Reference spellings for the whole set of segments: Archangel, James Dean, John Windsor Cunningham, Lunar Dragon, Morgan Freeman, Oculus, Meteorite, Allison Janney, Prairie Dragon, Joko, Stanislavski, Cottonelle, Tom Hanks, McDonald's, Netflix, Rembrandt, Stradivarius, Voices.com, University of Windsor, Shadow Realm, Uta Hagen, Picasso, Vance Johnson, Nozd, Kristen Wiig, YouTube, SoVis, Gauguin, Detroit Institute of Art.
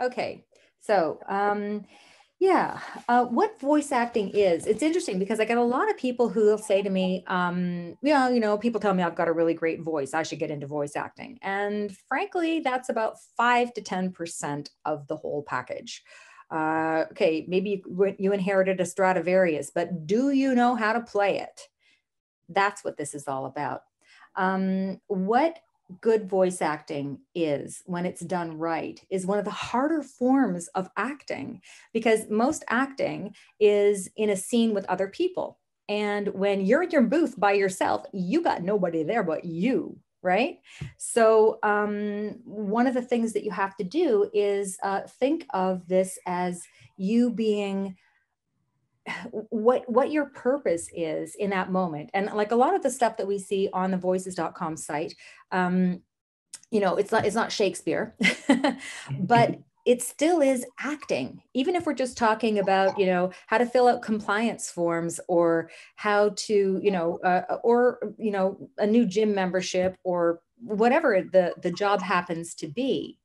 Okay, so what voice acting is, it's interesting because I get a lot of people who will say to me, people tell me I've got a really great voice, I should get into voice acting. And frankly, that's about 5 to 10% of the whole package. Okay, maybe you inherited a Stradivarius, but do you know how to play it? That's what this is all about. What good voice acting is, when it's done right, is one of the harder forms of acting, because most acting is in a scene with other people. And when you're in your booth by yourself, you got nobody there but you, right? So one of the things that you have to do is think of this as you being what your purpose is in that moment. And like a lot of the stuff that we see on the Voices.com site, it's not Shakespeare, but it still is acting. Even if we're just talking about, how to fill out compliance forms, or how to, a new gym membership, or whatever the job happens to be.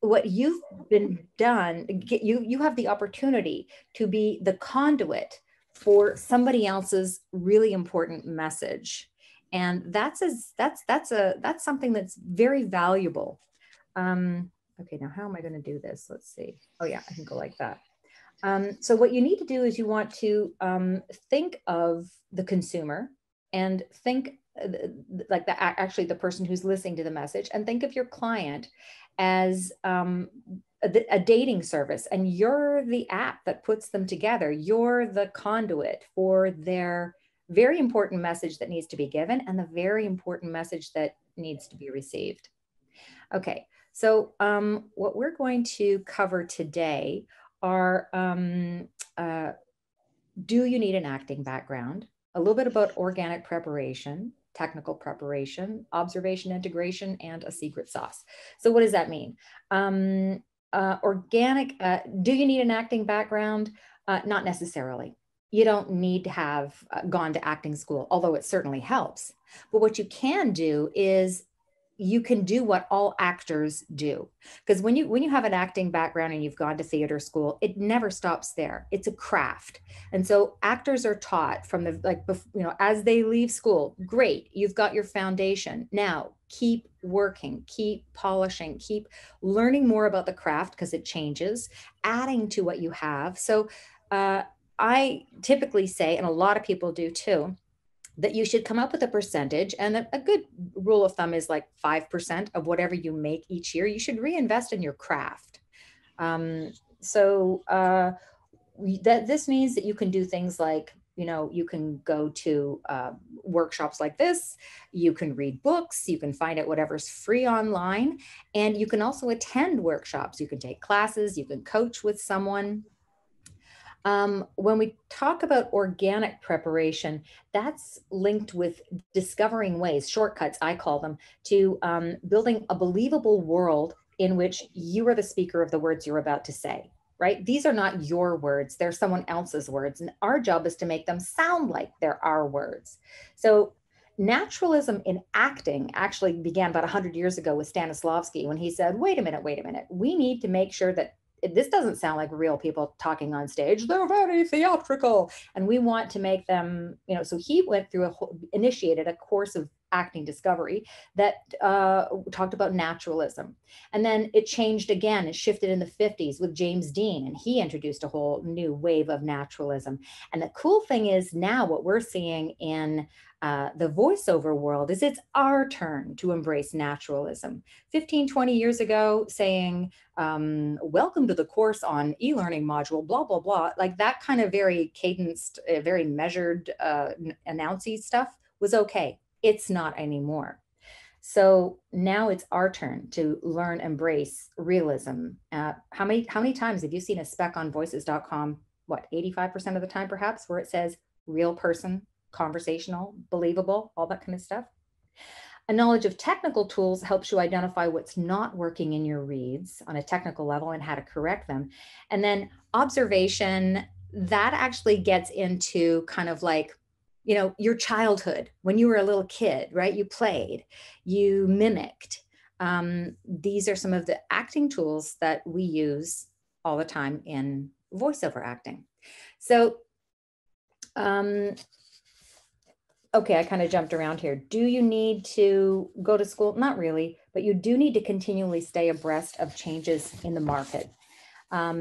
What you've been done, you have the opportunity to be the conduit for somebody else's really important message, and that's something that's very valuable. Okay, now how am I going to do this? Let's see. Oh yeah, I can go like that. So what you need to do is you want to think of the consumer, and think like the person who's listening to the message, and think of your client as a dating service, and you're the app that puts them together. You're the conduit for their very important message that needs to be given, and the very important message that needs to be received. Okay, so what we're going to cover today are, do you need an acting background? A little bit about organic preparation, technical preparation, observation integration, and a secret sauce. So what does that mean? Do you need an acting background? Not necessarily. You don't need to have gone to acting school, although it certainly helps. But what you can do is you can do what all actors do. Because when you have an acting background and you've gone to theater school, it never stops there. It's a craft. And so actors are taught from as they leave school, great, you've got your foundation. Now keep working, keep polishing, keep learning more about the craft, because it changes, adding to what you have. So I typically say, and a lot of people do too, that you should come up with a percentage, and a good rule of thumb is like 5% of whatever you make each year, you should reinvest in your craft. This means that you can do things like, you can go to workshops like this, you can read books, you can find out whatever's free online, and you can also attend workshops, you can take classes, you can coach with someone. When we talk about organic preparation, that's linked with discovering ways, shortcuts, I call them, to building a believable world in which you are the speaker of the words you're about to say, right? These are not your words, they're someone else's words. And our job is to make them sound like they're our words. So naturalism in acting actually began about 100 years ago with Stanislavski, when he said, wait a minute, we need to make sure that this doesn't sound like real people talking on stage. They're very theatrical, and we want to make them, so he went through initiated a course of acting discovery that talked about naturalism. And then it changed again. It shifted in the 50s with James Dean, and he introduced a whole new wave of naturalism. And the cool thing is now what we're seeing in the voiceover world is it's our turn to embrace naturalism. 15, 20 years ago, saying, welcome to the course on e-learning module, blah, blah, blah, like that kind of very cadenced, very measured announcy stuff was okay. It's not anymore. So now it's our turn to learn, embrace realism. How many times have you seen a spec on Voices.com? What, 85% of the time perhaps, where it says real person, conversational, believable, all that kind of stuff. A knowledge of technical tools helps you identify what's not working in your reads on a technical level and how to correct them. And then observation, that actually gets into kind of like, your childhood, when you were a little kid, right? You played, you mimicked, These are some of the acting tools that we use all the time in voiceover acting. So, okay, I kind of jumped around here. Do you need to go to school? Not really, but you do need to continually stay abreast of changes in the market.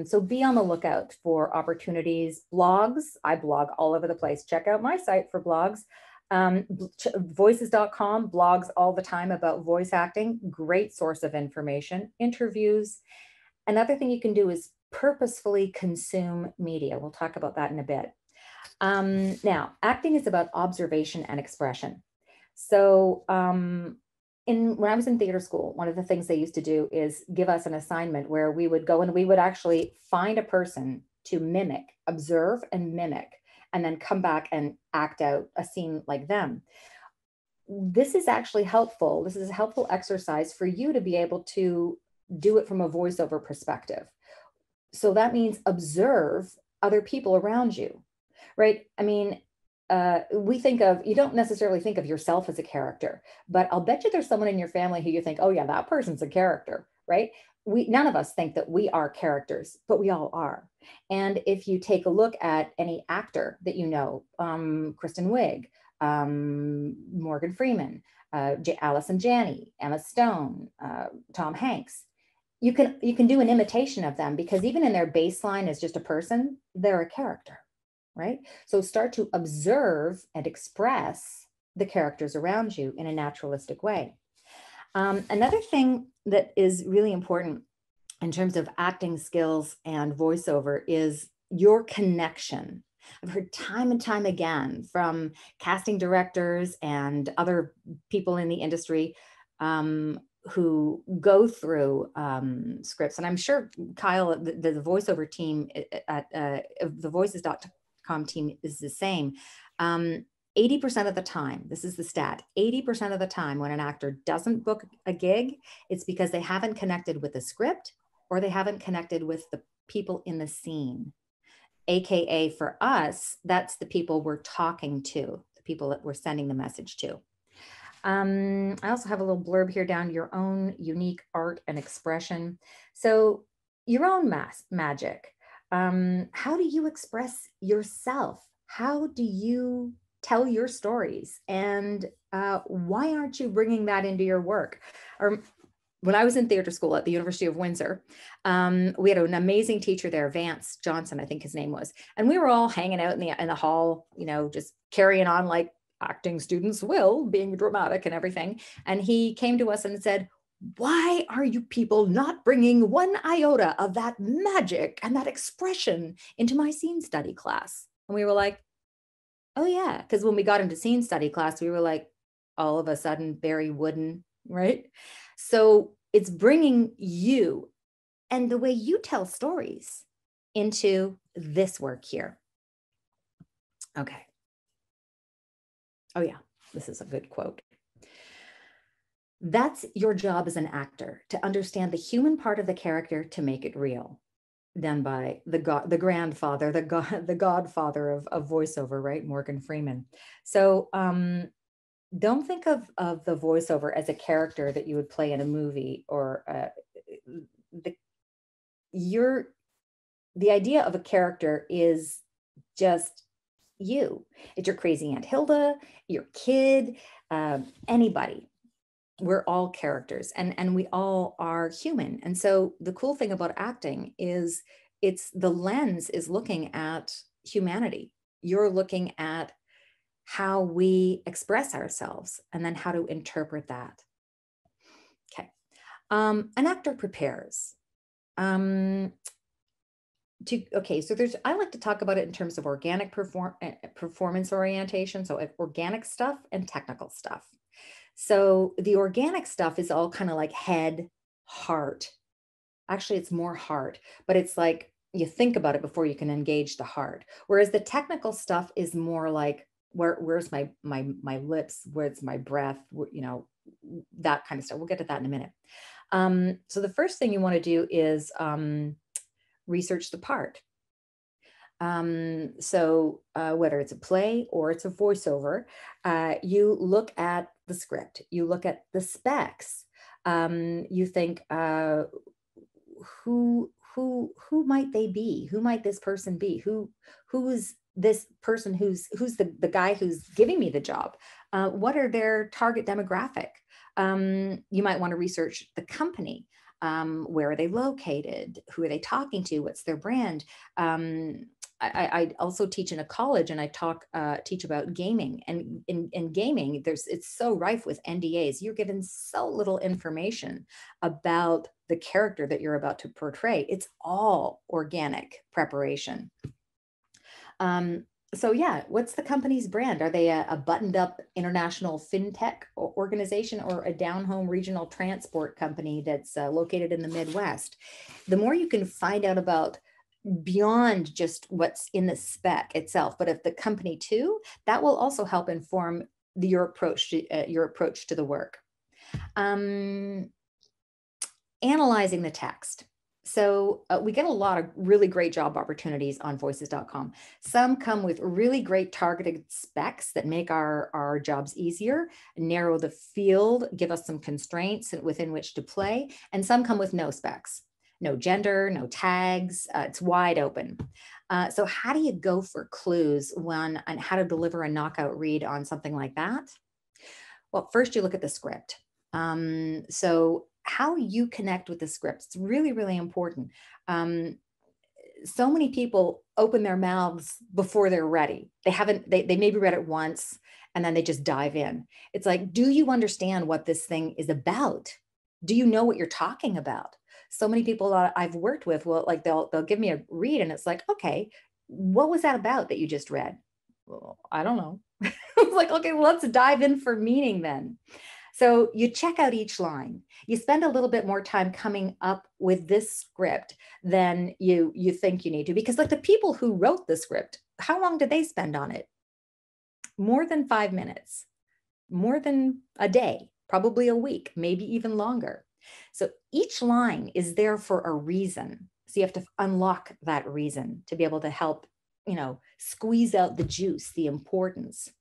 So be on the lookout for opportunities, blogs. I blog all over the place. Check out my site for blogs. Voices.com blogs all the time about voice acting. Great source of information, interviews. Another thing you can do is purposefully consume media. We'll talk about that in a bit. Now, acting is about observation and expression. So when I was in theater school, one of the things they used to do is give us an assignment where we would go and we would actually find a person to mimic, observe and mimic, and then come back and act out a scene like them. This is actually helpful. This is a helpful exercise for you to be able to do it from a voiceover perspective. So that means observe other people around you. Right? I mean, we think of, you don't necessarily think of yourself as a character, but I'll bet you there's someone in your family who you think, oh yeah, that person's a character, right? None of us think that we are characters, but we all are. And if you take a look at any actor that you know, Kristen Wiig, Morgan Freeman, Allison Janney, Emma Stone, Tom Hanks, you can do an imitation of them, because even in their baseline as just a person, they're a character. Right? So start to observe and express the characters around you in a naturalistic way. Another thing that is really important in terms of acting skills and voiceover is your connection. I've heard time and time again from casting directors and other people in the industry who go through scripts. And I'm sure Kyle, the voiceover team at the Voices.com team is the same. 80% of the time, this is the stat, 80% of the time when an actor doesn't book a gig, it's because they haven't connected with the script or they haven't connected with the people in the scene. AKA for us, that's the people we're talking to, the people that we're sending the message to. I also have a little blurb here down, your own unique art and expression. So your own magic. How do you express yourself? How do you tell your stories? And why aren't you bringing that into your work? Or, when I was in theater school at the University of Windsor, we had an amazing teacher there, Vance Johnson, I think his name was. And we were all hanging out in the hall, you know, just carrying on like acting students will, being dramatic and everything. And he came to us and said, why are you people not bringing one iota of that magic and that expression into my scene study class? And we were like, oh yeah. Because when we got into scene study class, we were like, all of a sudden, very wooden, right? So it's bringing you and the way you tell stories into this work here. Okay. Oh yeah, this is a good quote. That's your job as an actor, to understand the human part of the character to make it real. Done by the godfather of voiceover, right? Morgan Freeman. So don't think of the voiceover as a character that you would play in a movie, or the idea of a character is just you. It's your crazy Aunt Hilda, your kid, anybody. We're all characters, and we all are human. And so the cool thing about acting is the lens is looking at humanity. You're looking at how we express ourselves and then how to interpret that. Okay. An actor prepares. I like to talk about it in terms of organic performance orientation. So organic stuff and technical stuff. So the organic stuff is all kind of like head, heart. Actually, it's more heart, but it's like you think about it before you can engage the heart. Whereas the technical stuff is more like, where's my lips, where's my breath, you know, that kind of stuff. We'll get to that in a minute. So the first thing you want to do is research the part. Whether it's a play or it's a voiceover, you look at the script, you look at the specs, you think, who might they be? Who might this person be? Who's this person who's the guy who's giving me the job? What are their target demographic? You might want to research the company. Where are they located? Who are they talking to? What's their brand? I also teach in a college, and I teach about gaming. And in gaming, it's so rife with NDAs. You're given so little information about the character that you're about to portray. It's all organic preparation. So yeah, what's the company's brand? Are they a buttoned-up international fintech organization, or a down-home regional transport company that's located in the Midwest? The more you can find out about beyond just what's in the spec itself, but if the company too, that will also help inform your approach to the work. Analyzing the text. So we get a lot of really great job opportunities on Voices.com. Some come with really great targeted specs that make our jobs easier, narrow the field, give us some constraints within which to play, and some come with no specs. No gender, no tags, it's wide open. So how do you go for clues on how to deliver a knockout read on something like that? Well, first you look at the script. So how you connect with the script is really, really important. So many people open their mouths before they're ready. They maybe read it once and then they just dive in. It's like, do you understand what this thing is about? Do you know what you're talking about? So many people I've worked with will, like, they'll give me a read and it's like, okay, what was that about that you just read? Well, I don't know. It's like, okay, well, let's dive in for meaning then. So you check out each line. You spend a little bit more time coming up with this script than you think you need to, because like the people who wrote the script, how long did they spend on it? More than 5 minutes, more than a day, probably a week, maybe even longer. So each line is there for a reason. So you have to unlock that reason to be able to help, squeeze out the juice, the importance.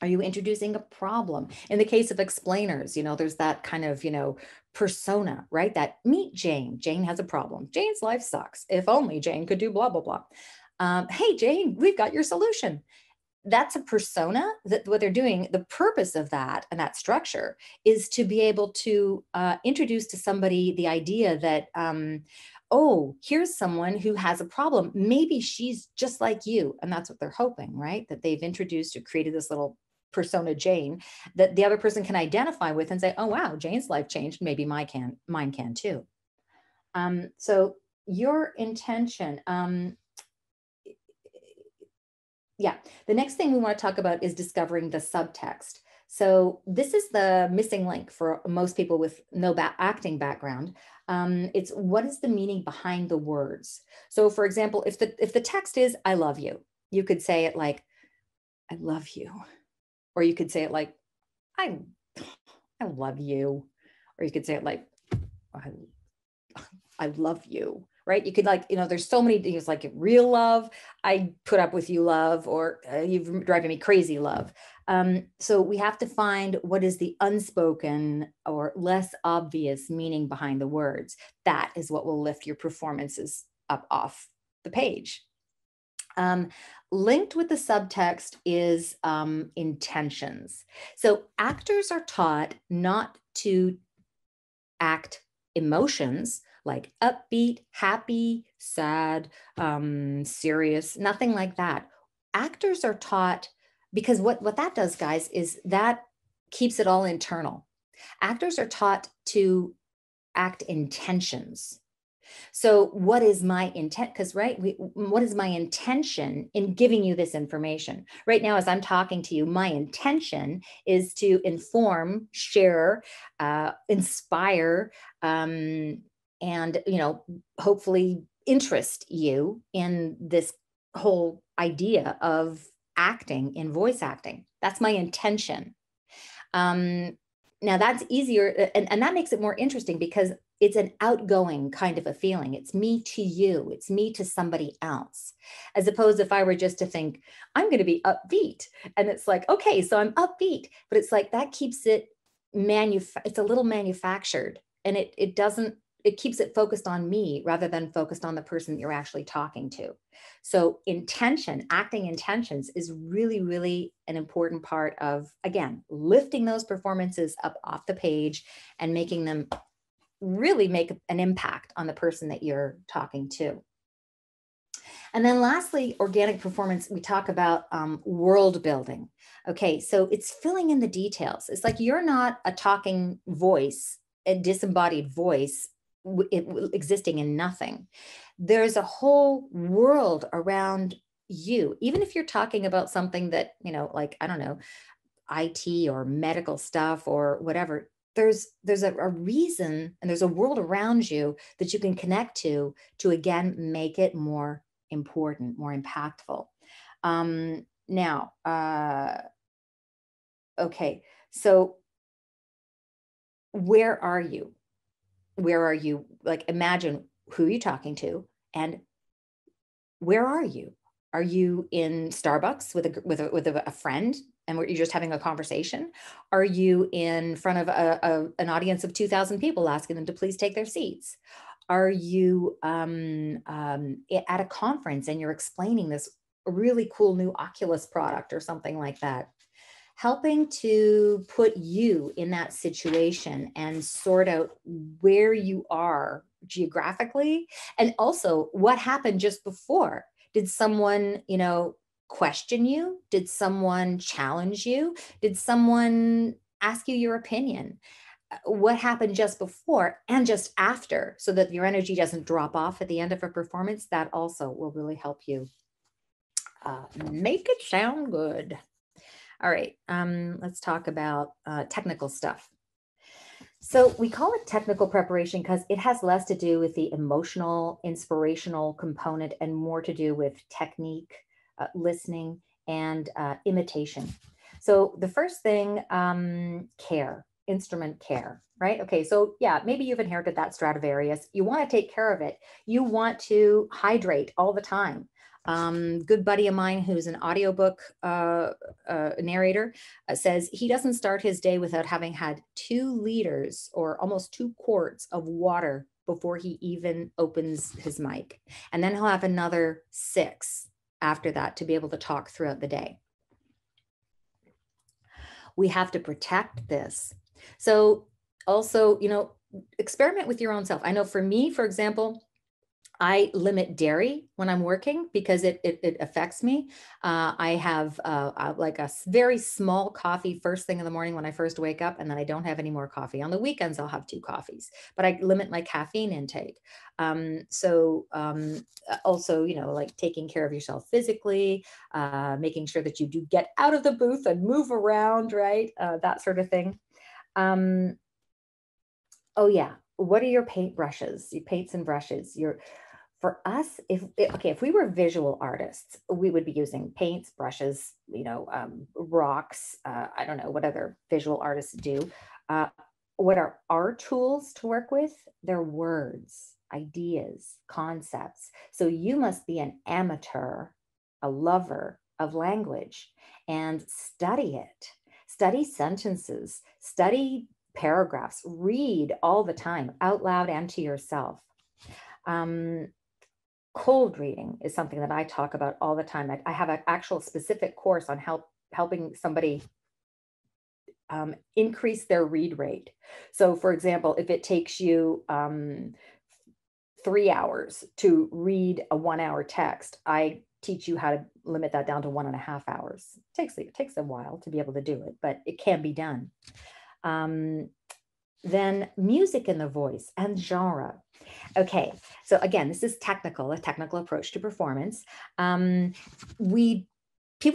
Are you introducing a problem? In the case of explainers, there's that kind of, persona, right? That meet Jane. Jane has a problem. Jane's life sucks. If only Jane could do blah, blah, blah. Hey, Jane, we've got your solution. That's a persona. That what they're doing, the purpose of that and that structure is to be able to introduce to somebody the idea that, here's someone who has a problem. Maybe she's just like you. And that's what they're hoping, right? That they've introduced or created this little persona, Jane, that the other person can identify with and say, oh, wow, Jane's life changed. Maybe mine can too. So your intention, yeah. The next thing we want to talk about is discovering the subtext. So this is the missing link for most people with no acting background. It's what is the meaning behind the words? So for example, if the text is, I love you, you could say it like, I love you. Or you could say it like, I love you. Or you could say it like, I love you. Right? You could, like, there's so many things, like real love, I put up with you love, or you're driving me crazy love. So we have to find what is the unspoken or less obvious meaning behind the words. That is what will lift your performances up off the page. Linked with the subtext is intentions. So actors are taught not to act emotions, like upbeat, happy, sad, serious, nothing like that. Actors are taught, because what that does, guys, is that keeps it all internal. Actors are taught to act intentions. So what is my intent? Because, right, what is my intention in giving you this information? Right now, as I'm talking to you, my intention is to inform, share, inspire, and, hopefully interest you in this whole idea of acting in voice acting. That's my intention. Now that's easier. And that makes it more interesting because it's an outgoing kind of a feeling. It's me to you. It's me to somebody else. As opposed if I were just to think, I'm going to be upbeat. And it's like, okay, so I'm upbeat. But it's like, that keeps it it's a little manufactured, and it keeps it focused on me rather than focused on the person that you're actually talking to. So intention, acting intentions, is really, really an important part of, again, lifting those performances up off the page and making them really make an impact on the person that you're talking to. And then lastly, organic performance, we talk about world building. Okay, so it's filling in the details. It's like you're not a talking voice, a disembodied voice existing in nothing. There's a whole world around you. Even if you're talking about something that, you know, like, I don't know, IT or medical stuff or whatever, there's a reason, and there's a world around you that you can connect to again, make it more important, more impactful. Okay, so where are you? Where are you? Like, imagine who you're talking to and where are you? Are you in Starbucks with a friend? And you're just having a conversation? Are you in front of an audience of 2,000 people asking them to please take their seats? Are you at a conference and you're explaining this really cool new Oculus product or something like that? Helping to put you in that situation and sort out where you are geographically, and also what happened just before. Did someone, you know, question you? Did someone challenge you? Did someone ask you your opinion? What happened just before and just after, so that your energy doesn't drop off at the end of a performance? That also will really help you make it sound good. All right, let's talk about technical stuff. So we call it technical preparation because it has less to do with the emotional, inspirational component and more to do with technique, listening, and imitation. So the first thing, care, instrument care, right? Okay, so yeah, maybe you've inherited that Stradivarius. You want to take care of it. You want to hydrate all the time. Good buddy of mine who's an audiobook narrator says he doesn't start his day without having had 2 liters or almost 2 quarts of water before he even opens his mic. And then he'll have another 6 after that to be able to talk throughout the day. We have to protect this. So also, you know, experiment with your own self. I know for me, for example, I limit dairy when I'm working because it affects me. I have like a very small coffee first thing in the morning when I first wake up, and then I don't have any more coffee. On the weekends, I'll have 2 coffees, but I limit my caffeine intake. Also, you know, like taking care of yourself physically, making sure that you do get out of the booth and move around, right? That sort of thing. Oh yeah, what are your paint brushes? Your paints and brushes. For us, if we were visual artists, we would be using paints, brushes, you know, rocks, I don't know what other visual artists do. What are our tools to work with? They're words, ideas, concepts. So you must be an amateur, a lover of language, and study it. Study sentences, study paragraphs, read all the time, out loud and to yourself. Cold reading is something that I talk about all the time. I have an actual specific course on helping somebody increase their read rate. So for example, if it takes you 3 hours to read a 1-hour text, I teach you how to limit that down to 1.5 hours. It takes a while to be able to do it, but it can be done. Then music in the voice and genre. Okay, so again, this is technical, a technical approach to performance. People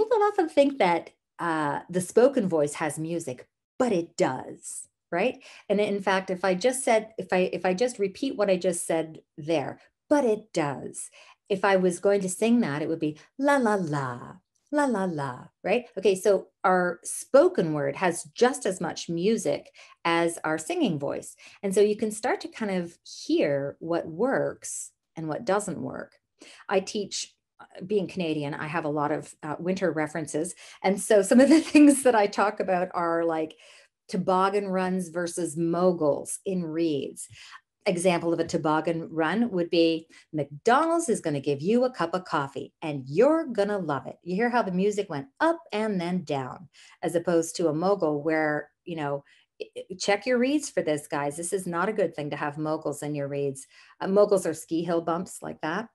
don't often think that the spoken voice has music, but it does, right? And in fact, if I just repeat what I just said there, but it does. If I was going to sing that, it would be la la la. La, la, la, right? Okay, so our spoken word has just as much music as our singing voice. And so you can start to kind of hear what works and what doesn't work. I teach, being Canadian, I have a lot of winter references. And so some of the things that I talk about are like toboggan runs versus moguls in reads. Example of a toboggan run would be McDonald's is going to give you a cup of coffee and you're going to love it. You hear how the music went up and then down, as opposed to a mogul where, you know, check your reads for this, guys. This is not a good thing to have moguls in your reads. Moguls are ski hill bumps like that.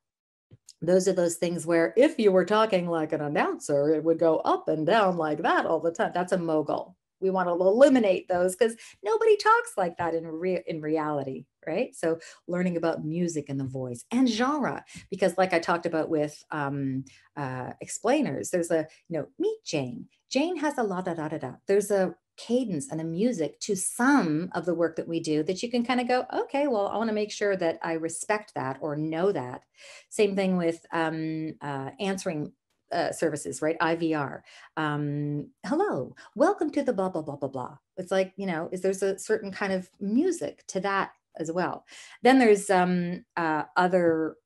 Those are those things where if you were talking like an announcer, it would go up and down like that all the time. That's a mogul. We want to eliminate those because nobody talks like that in reality, right? So learning about music and the voice and genre, because like I talked about with explainers, there's a, you know, meet Jane. Jane has a la da da da da. There's a cadence and a music to some of the work that we do that you can kind of go, okay, well, I want to make sure that I respect that or know that. Same thing with answering services, right? IVR. Hello, welcome to the blah, blah, blah, blah, blah. It's like, you know, is there's a certain kind of music to that as well. Then there's other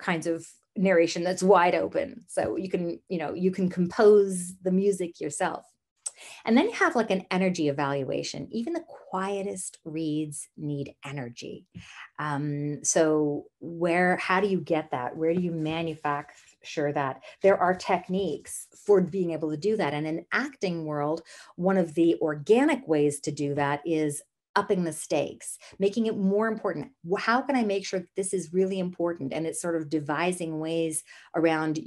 kinds of narration that's wide open. So you can, you know, you can compose the music yourself. And then you have like an energy evaluation. Even the quietest reads need energy. So how do you get that? Where do you manufacture that? There are techniques for being able to do that. And in an acting world, one of the organic ways to do that is upping the stakes, making it more important. How can I make sure that this is really important? And it's sort of devising ways around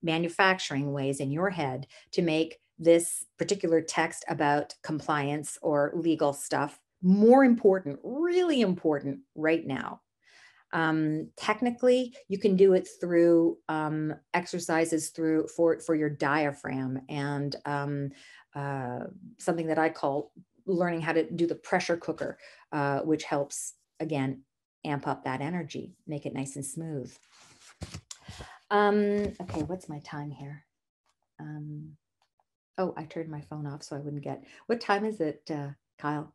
manufacturing ways in your head to make this particular text about compliance or legal stuff more important, really important right now. Technically, you can do it through exercises for your diaphragm and something that I call learning how to do the pressure cooker, which helps, again, amp up that energy, make it nice and smooth. Okay, what's my time here? Oh, I turned my phone off so I wouldn't get, what time is it, Kyle?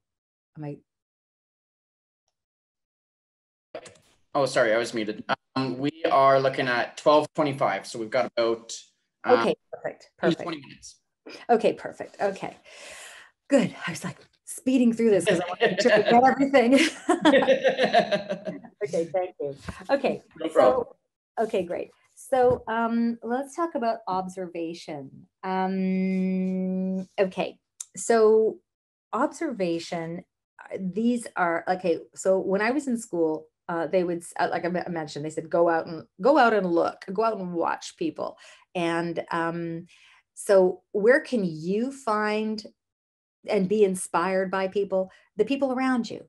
Oh, sorry, I was muted. We are looking at 12:25, so we've got about okay, perfect. 20 minutes. Okay, perfect, okay. Good, I was like speeding through this because I want to make sure I got everything. Okay, thank you. Okay, no problem. So, okay, great. So let's talk about observation. Okay, so observation, these are, okay, so when I was in school, they would, like I mentioned, they said, go out and look, go out and watch people. And so where can you find and be inspired by people? The people around you,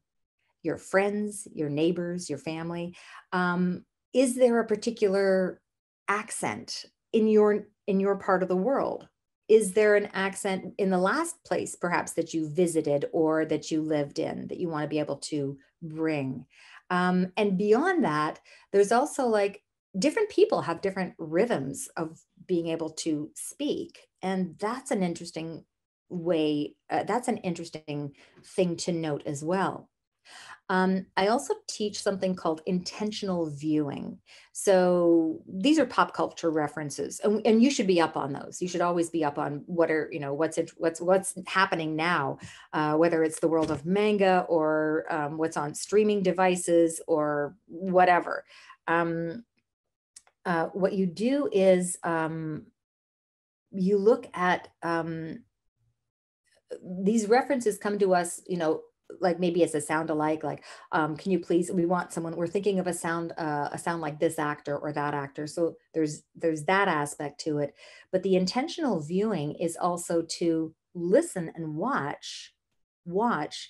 your friends, your neighbors, your family. Is there a particular accent in your part of the world? Is there an accent in the last place perhaps that you visited or that you lived in that you want to be able to bring? And beyond that, there's also like different people have different rhythms of being able to speak. And that's an interesting way, that's an interesting thing to note as well. I also teach something called intentional viewing. So these are pop culture references, and you should be up on those. You should always be up on what's happening now, whether it's the world of manga or what's on streaming devices or whatever. What you do is you look at these references come to us, you know, like maybe as a sound alike, like, can you please, we want someone, we're thinking of a sound like this actor or that actor. So there's that aspect to it, but the intentional viewing is also to listen and watch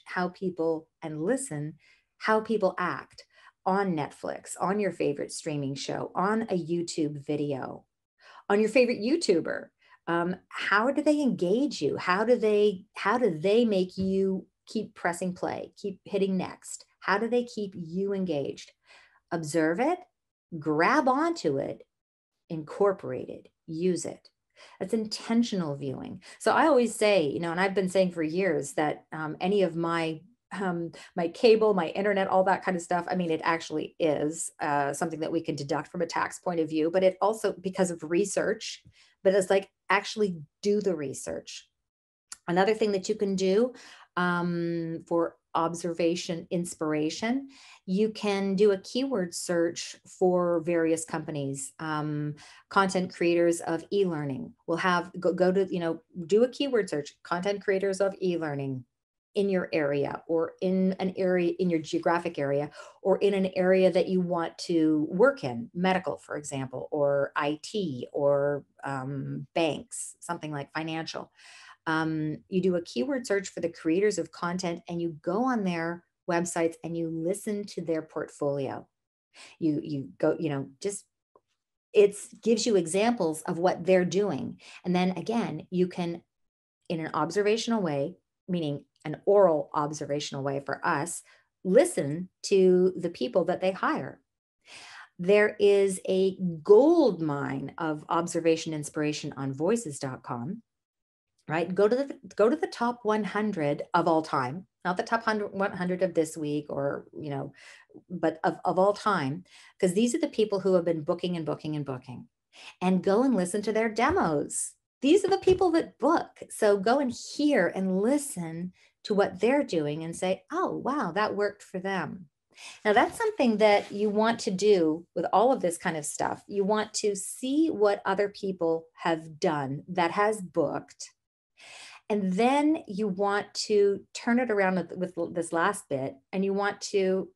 how people and listen, how people act on Netflix, on your favorite streaming show, on a YouTube video, on your favorite YouTuber. How do they engage you? How do they make you keep pressing play, keep hitting next? How do they keep you engaged? Observe it, grab onto it, incorporate it, use it. That's intentional viewing. So I always say, you know, and I've been saying for years that any of my my cable, my internet, all that kind of stuff. I mean, it actually is something that we can deduct from a tax point of view, but it also because of research, but it's like actually do the research. Another thing that you can do for observation, inspiration, you can do a keyword search for various companies. Content creators of e-learning will have, go to, you know, do a keyword search, content creators of e-learning in your area, or in an area in your geographic area, or in an area that you want to work in, medical, for example, or IT, or banks, something like financial. You do a keyword search for the creators of content, and you go on their websites and you listen to their portfolio. You go, you know, just, it gives you examples of what they're doing. And then again, you can, in an observational way, meaning an oral observational way for us, listen to the people that they hire. There is a gold mine of observation inspiration on Voices.com, right? Go to the top 100 of all time, not the top 100 of this week, or, you know, but of all time, because these are the people who have been booking and booking and booking, and go and listen to their demos. These are the people that book. So go and hear and listen to what they're doing and say, oh, wow, that worked for them. Now, that's something that you want to do with all of this kind of stuff. You want to see what other people have done that has booked. And then you want to turn it around with this last bit, and you want to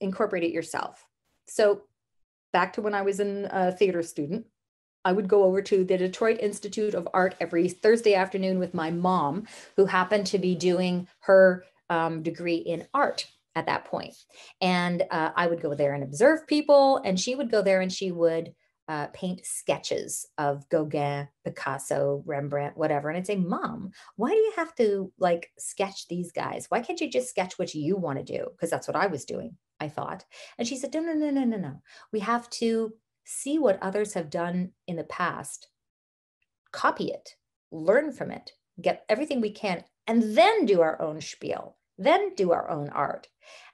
incorporate it yourself. So back to when I was a theater student, I would go over to the Detroit Institute of Art every Thursday afternoon with my mom, who happened to be doing her degree in art at that point. And I would go there and observe people, and she would go there and she would paint sketches of Gauguin, Picasso, Rembrandt, whatever. And I'd say, Mom, why do you have to like sketch these guys? Why can't you just sketch what you want to do? Because that's what I was doing, I thought. And she said, no. We have to see what others have done in the past, copy it, learn from it, get everything we can, and then do our own spiel, then do our own art.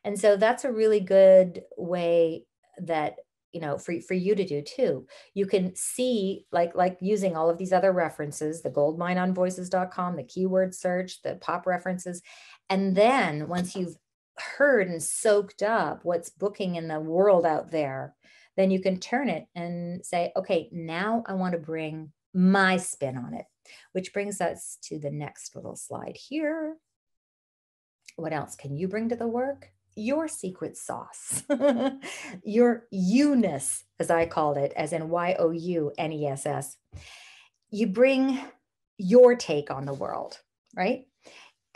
And so that's a really good way that, you know, for you to do too. You can see, like using all of these other references, the gold mine on Voices.com, the keyword search, the pop references. And then once you've heard and soaked up what's booking in the world out there, then you can turn it and say, okay, now I want to bring my spin on it, which brings us to the next little slide here. What else can you bring to the work? Your secret sauce, your you-ness, as I called it, as in Y-O-U-N-E-S-S. You bring your take on the world, right?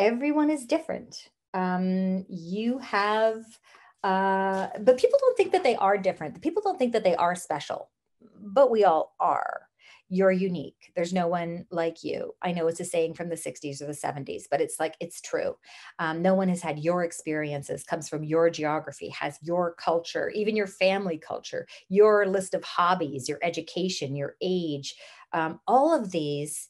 Everyone is different. You have... but people don't think that they are different. People don't think that they are special, but we all are. You're unique. There's no one like you. I know it's a saying from the 60s or the 70s, but it's like, it's true. No one has had your experiences, comes from your geography, has your culture, even your family culture, your list of hobbies, your education, your age. All of these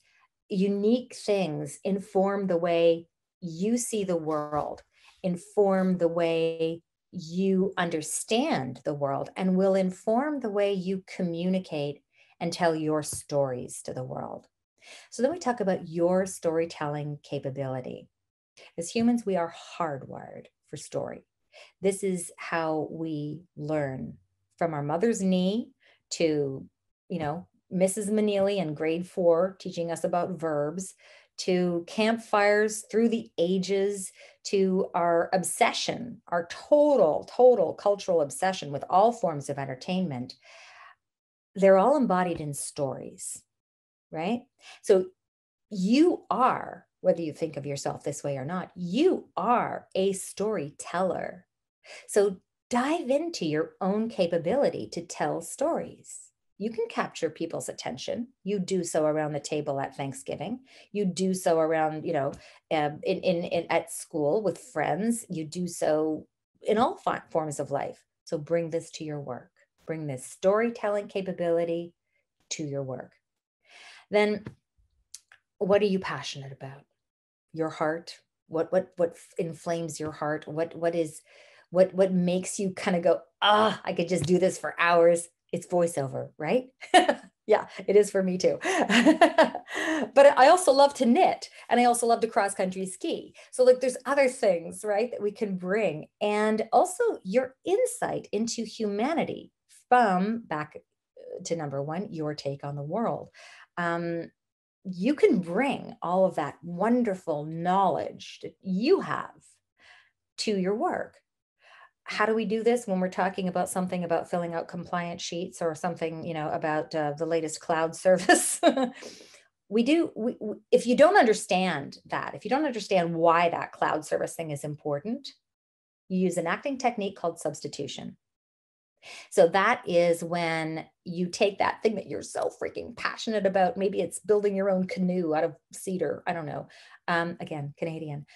unique things inform the way you see the world, inform the way you understand the world, and will inform the way you communicate and tell your stories to the world. So then we talk about your storytelling capability. As humans, we are hardwired for story. This is how we learn, from our mother's knee to, you know, Mrs. Manili in grade 4 teaching us about verbs, to campfires through the ages, to our obsession, our total cultural obsession with all forms of entertainment. They're all embodied in stories, right? So you are, whether you think of yourself this way or not, you are a storyteller. So dive into your own capability to tell stories. You can capture people's attention. You do so around the table at Thanksgiving. You do so around, you know, at school with friends. You do so in all forms of life. So bring this to your work. Bring this storytelling capability to your work. Then, what are you passionate about? Your heart. What inflames your heart? What makes you kind of go, ah, I could just do this for hours. it's voiceover, right? Yeah, it is for me too. But I also love to knit, and I also love to cross country ski. So like there's other things, right, that we can bring. And also your insight into humanity from, back to number one, your take on the world. You can bring all of that wonderful knowledge that you have to your work. How do we do this when we're talking about something about filling out compliance sheets or something, you know, about the latest cloud service? If you don't understand that, if you don't understand why that cloud service thing is important, you use an acting technique called substitution. So that is when you take that thing that you're so freaking passionate about, maybe it's building your own canoe out of cedar, I don't know, again, Canadian,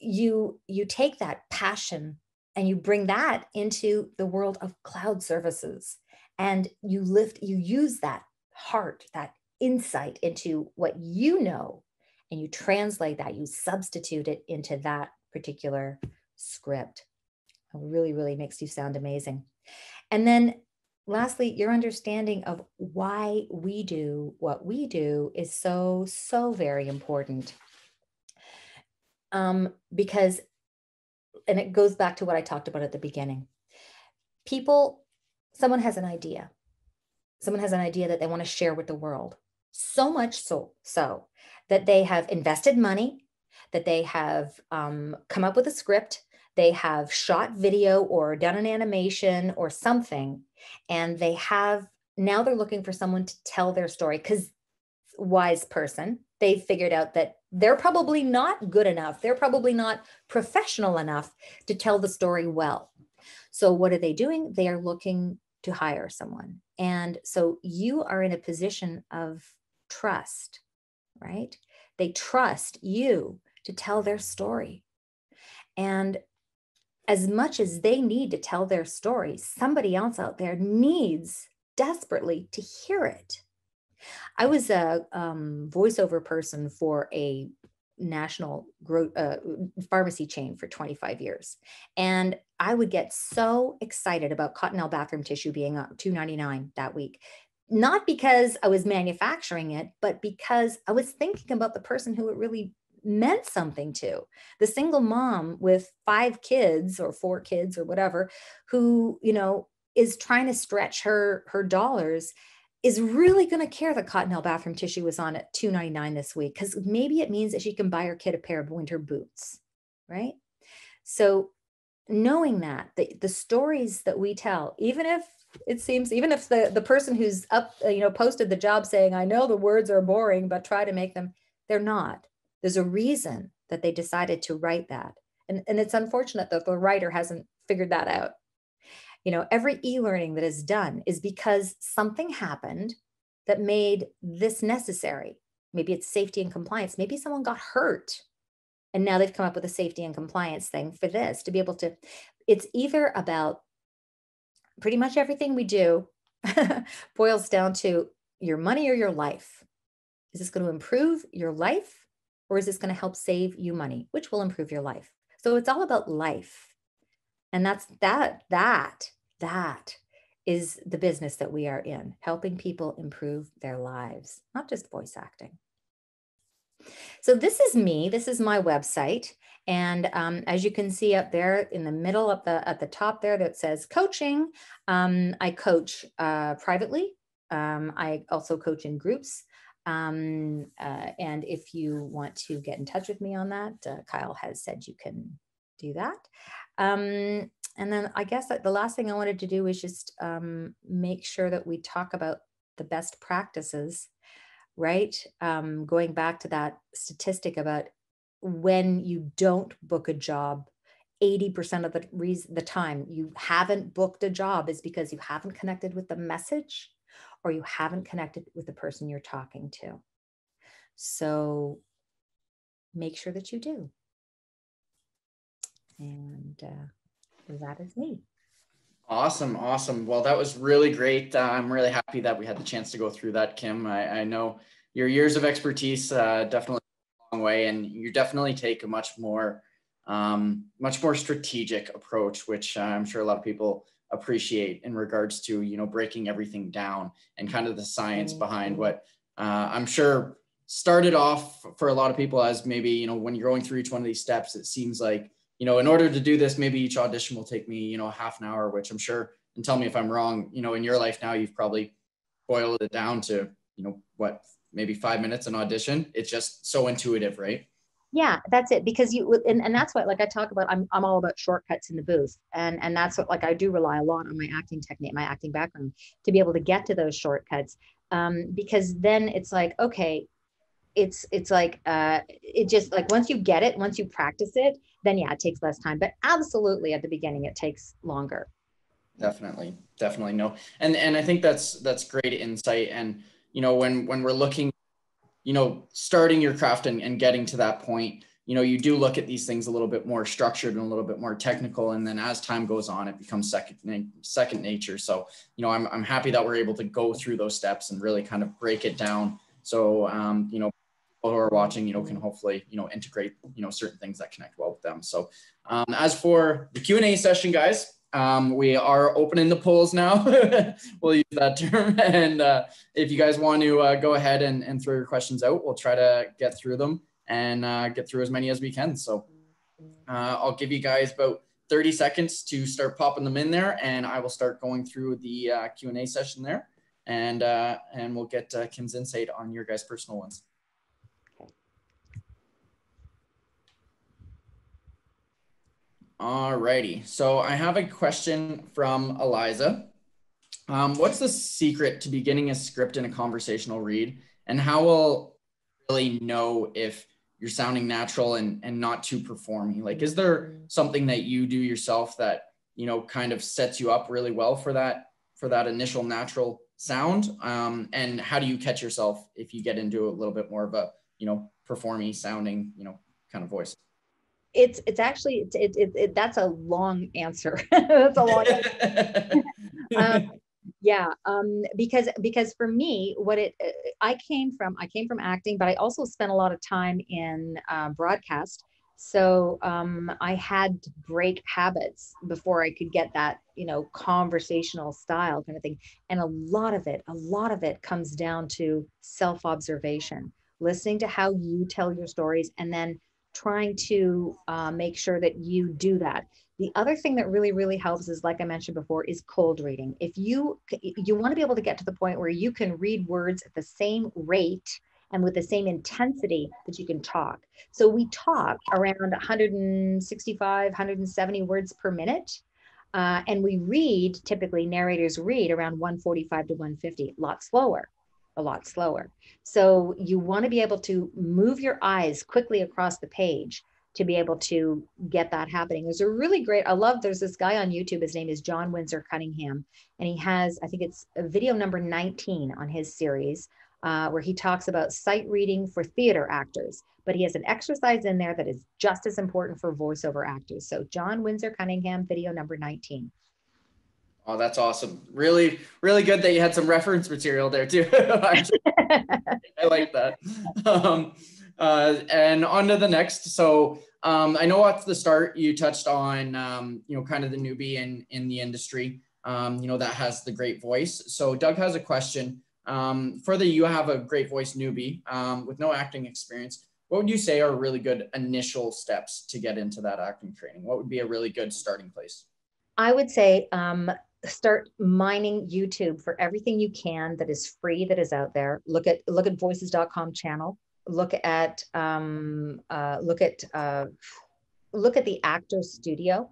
you take that passion and you bring that into the world of cloud services, and you use that heart, that insight into what you know, and you translate that, you substitute it into that particular script. It really, really makes you sound amazing. And then lastly, your understanding of why we do what we do is so, so very important. Because, and it goes back to what I talked about at the beginning, someone has an idea that they want to share with the world, so much so that they have invested money, that they have come up with a script, they have shot video or done an animation or something, and now they're looking for someone to tell their story, because wise person, they've figured out that they're probably not good enough. They're probably not professional enough to tell the story well. So what are they doing? They are looking to hire someone. And so you are in a position of trust, right? They trust you to tell their story. And as much as they need to tell their story, somebody else out there needs desperately to hear it. I was a voiceover person for a national pharmacy chain for 25 years. And I would get so excited about Cottonelle bathroom tissue being up $2.99 that week. Not because I was manufacturing it, but because I was thinking about the person who it really meant something to. The single mom with 5 kids or 4 kids or whatever, who, you know, is trying to stretch her dollars, is really going to care that Cottonelle bathroom tissue was on at $2.99 this week, because maybe it means that she can buy her kid a pair of winter boots, right? So knowing that, the stories that we tell, even if the person who's up, you know, posted the job saying, I know the words are boring, but try to make them, they're not. There's a reason that they decided to write that. And it's unfortunate that the writer hasn't figured that out. You know, every e-learning that is done is because something happened that made this necessary. Maybe it's safety and compliance. Maybe someone got hurt, and now they've come up with a safety and compliance thing for this to be able to. It's either about pretty much everything we do boils down to your money or your life. Is this going to improve your life, or is this going to help save you money, which will improve your life? So it's all about life. And that is the business that we are in, helping people improve their lives, not just voice acting. So this is me, this is my website. And as you can see up there in the middle at the top there that says coaching, I coach privately. I also coach in groups. And if you want to get in touch with me on that, Kyle has said you can do that. And then I guess the last thing I wanted to do is just make sure that we talk about the best practices, right? Going back to that statistic about when you don't book a job, 80% of the time you haven't booked a job is because you haven't connected with the message, or you haven't connected with the person you're talking to. So make sure that you do. And that is me. Awesome, awesome. Well, that was really great. I'm really happy that we had the chance to go through that, Kim. I know your years of expertise definitely a long way, and you definitely take a much more strategic approach, which I'm sure a lot of people appreciate in regards to, you know, breaking everything down and kind of the science behind what I'm sure started off for a lot of people as maybe, you know, when you're going through each one of these steps, it seems like, you know, in order to do this, maybe each audition will take me, you know, half an hour, which I'm sure, and tell me if I'm wrong, you know, in your life now, you've probably boiled it down to, you know, what, maybe 5 minutes an audition. It's just so intuitive, right? Yeah, that's it. Because you, and that's what, like I talk about, I'm all about shortcuts in the booth. And that's what, like, I do rely a lot on my acting technique, my acting background, to be able to get to those shortcuts. Because then it's like, okay, it's like, it just like, once you get it, once you practice it, then yeah, it takes less time, but absolutely at the beginning, it takes longer. Definitely. Definitely. No. And I think that's great insight. And, you know, when we're looking, you know, starting your craft and getting to that point, you know, you do look at these things a little bit more structured and a little bit more technical. And then as time goes on, it becomes second nature. So, you know, I'm happy that we're able to go through those steps and really kind of break it down. So, you know, people who are watching, you know, can hopefully, you know, integrate, you know, certain things that connect well with them. So as for the Q&A session, guys, we are opening the polls now. We'll use that term. And if you guys want to go ahead and throw your questions out, we'll try to get through them and get through as many as we can. So I'll give you guys about 30 seconds to start popping them in there, and I will start going through the Q&A session there. And we'll get Kim's insight on your guys' personal ones. Alrighty, so I have a question from Eliza. What's the secret to beginning a script in a conversational read, and how will you really know if you're sounding natural and not too performy? Like, is there something that you do yourself that, you know, kind of sets you up really well for that initial natural sound? And how do you catch yourself if you get into a little bit more of a, you know, performy sounding, you know, kind of voice? It's actually, that's a long answer. That's a long answer. Because for me, what it, I came from acting, but I also spent a lot of time in broadcast. So I had to break habits before I could get that, you know, conversational style kind of thing. And a lot of it comes down to self-observation, listening to how you tell your stories, and then trying to make sure that you do that. The other thing that really, really helps is, like I mentioned before, is cold reading. If you want to be able to get to the point where you can read words at the same rate and with the same intensity that you can talk. So we talk around 165, 170 words per minute. And we read, typically narrators read around 145 to 150, a lot slower. So you want to be able to move your eyes quickly across the page to be able to get that happening. There's a really great, there's this guy on YouTube, his name is John Windsor Cunningham, and he has, I think it's video number 19 on his series, where he talks about sight reading for theater actors, but he has an exercise in there that is just as important for voiceover actors. So John Windsor Cunningham, video number 19. Oh, that's awesome. Really, really good that you had some reference material there too. I like that. And on to the next. So I know at the start you touched on, you know, kind of the newbie in the industry, you know, that has the great voice. So Doug has a question. Further, you have a great voice newbie with no acting experience. What would you say are really good initial steps to get into that acting training? What would be a really good starting place? I would say, start mining YouTube for everything you can that is free, that is out there. Look at Voices.com channel. Look at the Actor Studio,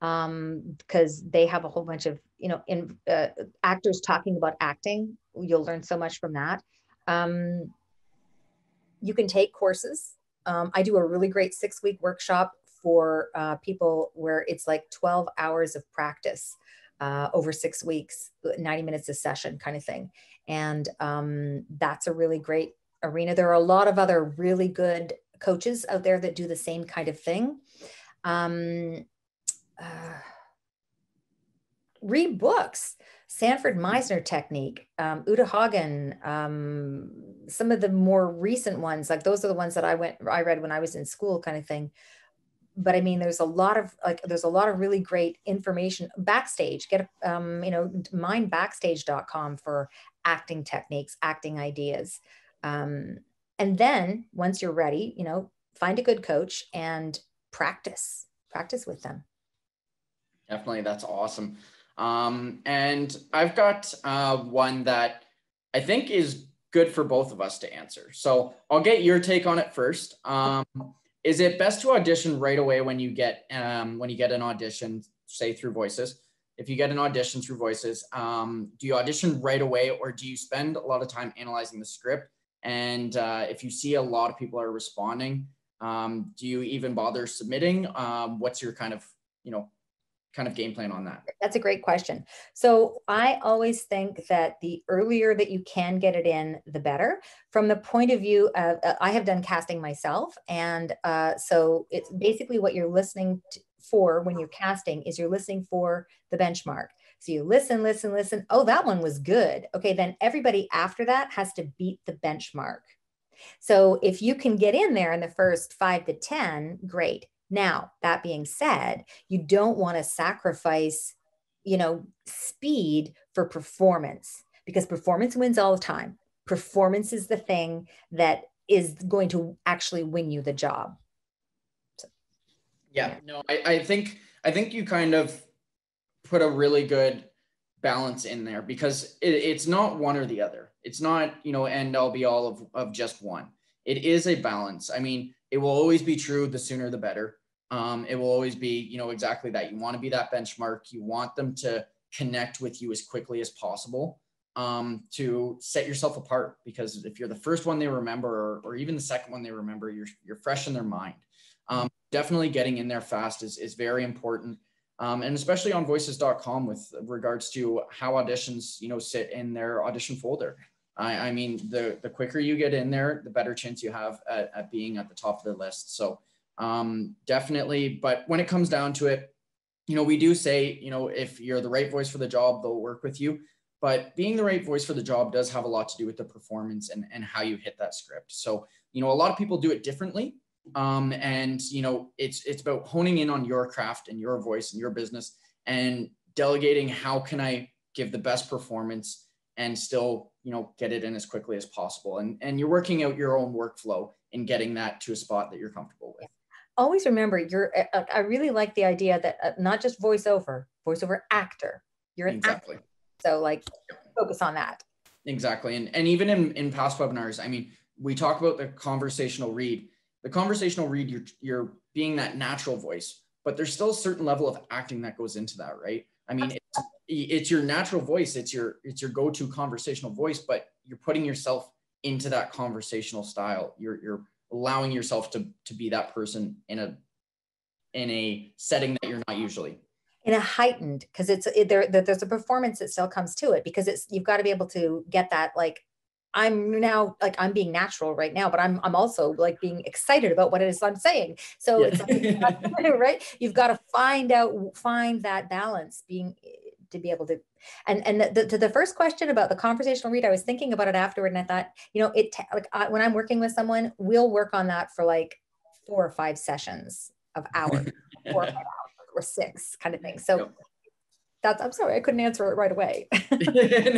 because they have a whole bunch of, you know, actors talking about acting. You'll learn so much from that. You can take courses. I do a really great 6-week workshop for people where it's like 12 hours of practice. Over 6 weeks, 90 minutes a session kind of thing. And that's a really great arena. There are a lot of other really good coaches out there that do the same kind of thing. Read books, Sanford Meisner technique, Uta Hagen, some of the more recent ones, like those are the ones that I read when I was in school kind of thing. But I mean, there's a lot of really great information. Backstage, get mine backstage.com for acting techniques, acting ideas, and then once you're ready, find a good coach and practice with them. Definitely, that's awesome. And I've got one that I think is good for both of us to answer. So I'll get your take on it first. Is it best to audition right away when you get an audition, say through Voices? If you get an audition through Voices, do you audition right away, or do you spend a lot of time analyzing the script? And if you see a lot of people are responding, do you even bother submitting? What's your kind of game plan on that? That's a great question. So I always think that the earlier that you can get it in, the better. From the point of view of, I have done casting myself. And so it's basically what you're listening for when you're casting is you're listening for the benchmark. So you listen, listen, listen. Oh, that one was good. Okay, then everybody after that has to beat the benchmark. So if you can get in there in the first 5 to 10, great. Now, that being said, you don't want to sacrifice, speed for performance, because performance wins all the time. Performance is the thing that is going to actually win you the job. So, I think you kind of put a really good balance in there, because it's not one or the other. It's not, end all be all of just one. It is a balance. I mean, it will always be true, the sooner the better. It will always be, exactly that. You want to be that benchmark. You want them to connect with you as quickly as possible, to set yourself apart, because if you're the first one they remember, or even the second one they remember, you're fresh in their mind. Definitely getting in there fast is very important. And especially on Voices.com with regards to how auditions, sit in their audition folder. I mean, the quicker you get in there, the better chance you have at being at the top of the list. So definitely, but when it comes down to it, we do say, if you're the right voice for the job, they'll work with you. But being the right voice for the job does have a lot to do with the performance and how you hit that script. So, a lot of people do it differently. And, it's about honing in on your craft and your voice and your business, and delegating how can I give the best performance and still, get it in as quickly as possible. And you're working out your own workflow in getting that to a spot that you're comfortable with. Always remember, I really like the idea that not just voiceover actor, you're an actor. So focus on that. Exactly. And even in past webinars, I mean, we talk about the conversational read. The conversational read, you're being that natural voice, but there's still a certain level of acting that goes into that, right? I mean, it's your natural voice, it's your go-to conversational voice, but you're putting yourself into that conversational style. You're allowing yourself to be that person in a setting that you're not usually. In a heightened, because there's a performance that still comes to it, because you've got to be able to get that I'm being natural right now, but I'm also being excited about what it is I'm saying. So it's right. You've got to find that balance to the first question about the conversational read, I was thinking about it afterward. And I thought, when I'm working with someone, we'll work on that for 4 or 5 sessions of hours, 4 or 5 hours or 6 kind of thing. So I'm sorry, I couldn't answer it right away.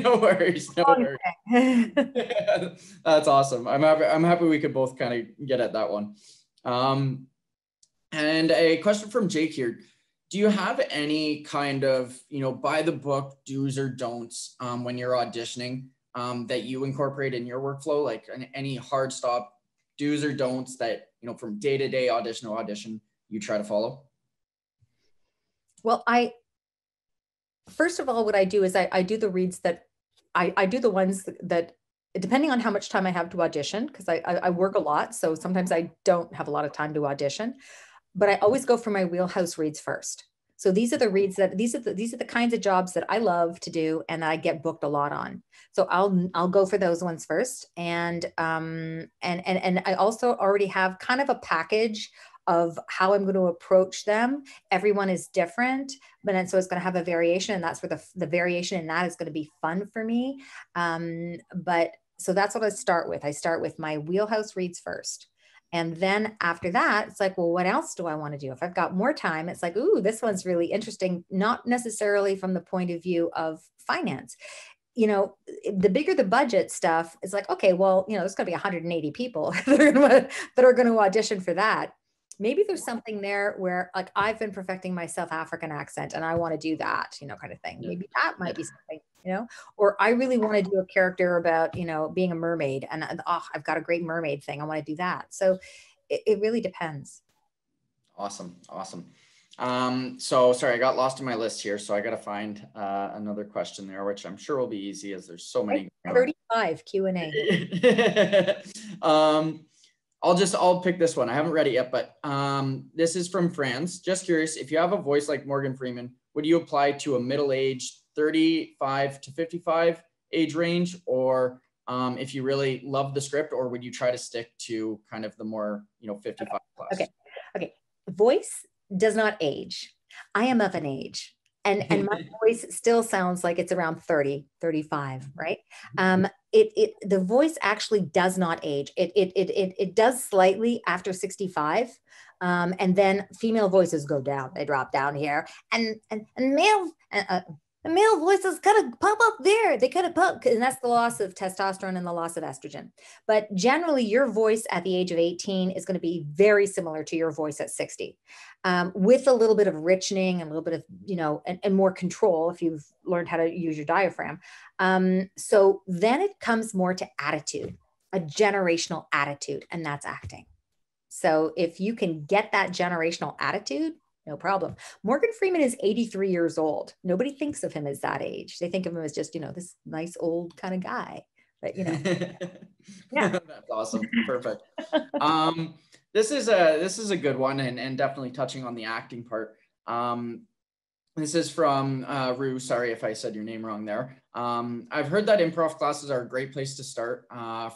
No worries, no worries. That's awesome. I'm happy we could both kind of get at that one. And a question from Jake here. Do you have any kind of, by the book do's or don'ts when you're auditioning that you incorporate in your workflow? Any hard stop do's or don'ts that, from day to day, audition to audition, you try to follow? Well, first of all, what I do is I do the reads that I do the ones that, depending on how much time I have to audition, because I work a lot. So sometimes I don't have a lot of time to audition, but I always go for my wheelhouse reads first. So these are the reads that, these are the kinds of jobs that I love to do and that I get booked a lot on. So I'll go for those ones first. And I also already have kind of a package of how I'm going to approach them. Everyone is different, so it's going to have a variation, and that's where the variation in that is going to be fun for me. So that's what I start with. I start with my wheelhouse reads first. And then after that, it's like, well, what else do I want to do? If I've got more time, it's like, ooh, this one's really interesting, not necessarily from the point of view of finance. You know, the bigger the budget stuff, it's like, okay, well, you know, there's going to be 180 people that are going to audition for that. Maybe there's something there where, like, I've been perfecting my South African accent and I want to do that, you know, kind of thing. Maybe that might be something, you know, or I really want to do a character about, you know, being a mermaid, and oh, I've got a great mermaid thing. I want to do that. So it really depends. Awesome. Awesome. So sorry, I got lost in my list here. So I got to find another question there, which I'm sure will be easy as there's so many. 35 Q&A. I'll pick this one. I haven't read it yet, but this is from France. Just curious, if you have a voice like Morgan Freeman, would you apply to a middle-aged 35 to 55 age range? Or if you really love the script, or would you try to stick to kind of the more, you know, 55 plus? Okay. Voice does not age. I am of an age. And my voice still sounds like it's around 30, 35, right? The voice actually does not age. It does slightly after 65, and then female voices go down. They drop down here, and male the male voices kind of pop up there. They kind of pop, and that's the loss of testosterone and the loss of estrogen. But generally, your voice at the age of 18 is going to be very similar to your voice at 60. With a little bit of richening and a little bit of, you know, and more control if you've learned how to use your diaphragm. So then it comes more to attitude, a generational attitude, and that's acting. So if you can get that generational attitude, no problem. Morgan Freeman is 83 years old. Nobody thinks of him as that age. They think of him as just, you know, this nice old kind of guy, but you know. Yeah. That's awesome. Perfect. This is a good one, and definitely touching on the acting part. This is from Rue. Sorry if I said your name wrong there. I've heard that improv classes are a great place to start